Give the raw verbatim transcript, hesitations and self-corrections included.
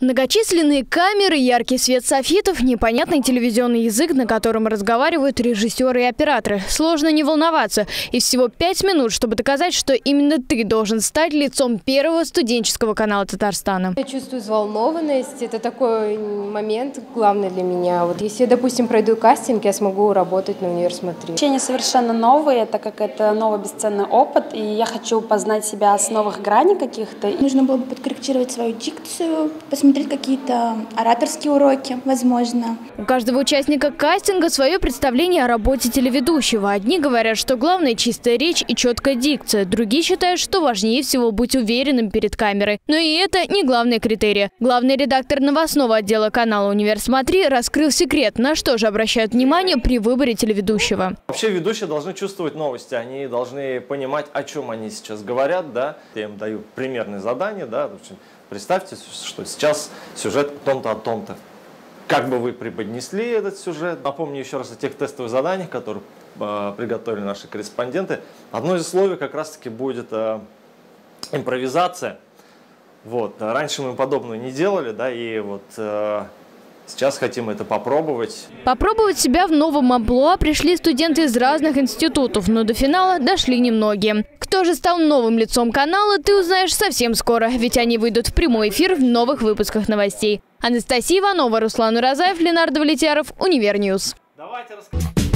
Многочисленные камеры, яркий свет софитов, непонятный телевизионный язык, на котором разговаривают режиссеры и операторы. Сложно не волноваться. И всего пять минут, чтобы доказать, что именно ты должен стать лицом первого студенческого канала Татарстана. Я чувствую взволнованность. Это такой момент главный для меня. Вот если, допустим, пройду кастинг, я смогу работать на Универсмотри. Ощущения совершенно новые, так как это новый бесценный опыт. И я хочу познать себя с новых граней каких-то. Нужно было бы подкорректировать свою дикцию, посмотреть. Смотреть какие-то ораторские уроки, возможно. У каждого участника кастинга свое представление о работе телеведущего. Одни говорят, что главное – чистая речь и четкая дикция. Другие считают, что важнее всего быть уверенным перед камерой. Но и это не главный критерий. Главный редактор новостного отдела канала «Универсмотри» раскрыл секрет, на что же обращают внимание при выборе телеведущего. Вообще ведущие должны чувствовать новости, они должны понимать, о чем они сейчас говорят. Да? Я им даю примерные задания, да? Представьте, что сейчас сюжет о том-то, о том-то. Как бы вы преподнесли этот сюжет? Напомню еще раз о тех тестовых заданиях, которые э, приготовили наши корреспонденты. Одно из условий как раз-таки будет э, импровизация. Вот. Раньше мы подобное не делали, да, и вот... Э, Сейчас хотим это попробовать. Попробовать себя в новом амплуа пришли студенты из разных институтов, но до финала дошли немногие. Кто же стал новым лицом канала, ты узнаешь совсем скоро, ведь они выйдут в прямой эфир в новых выпусках новостей. Анастасия Иванова, Руслан Уразаев, Ленар Валетяров, Универньюз. Давайте расскажем.